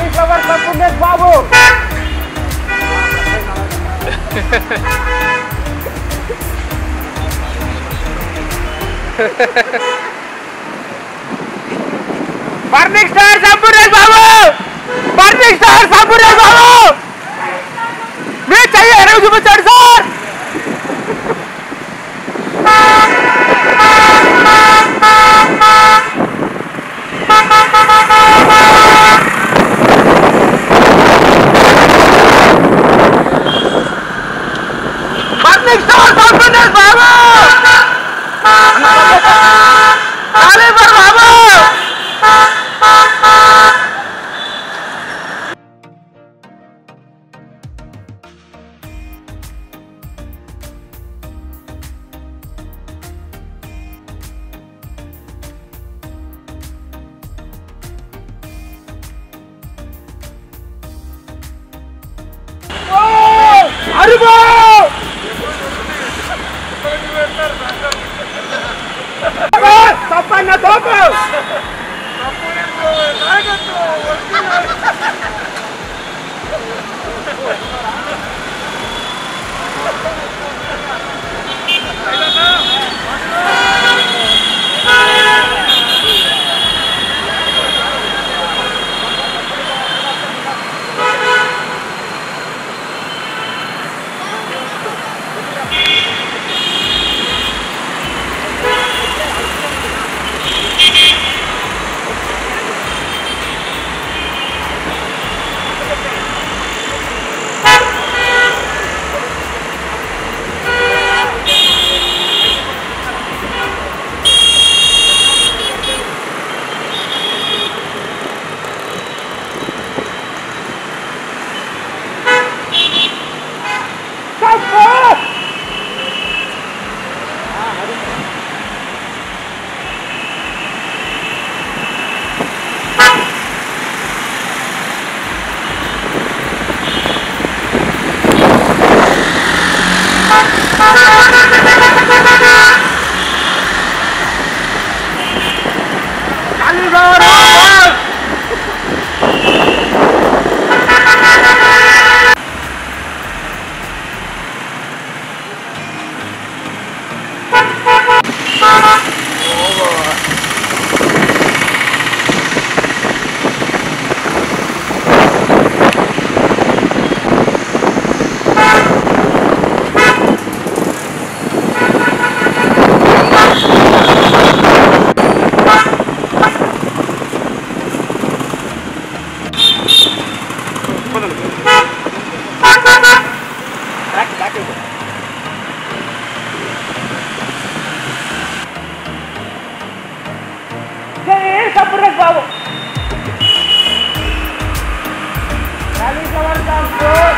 Salish Lovar, Sampoornesh Babu. Parnik Sir, Sampoornesh Babu. Parnik Sir, Sampoornesh Babu. मैं चाहिए है मुझे बचार sir Parnik Sir, Sampoornesh Babu Arifah Arifah! Sampai na topo! Sampoornesh Babu.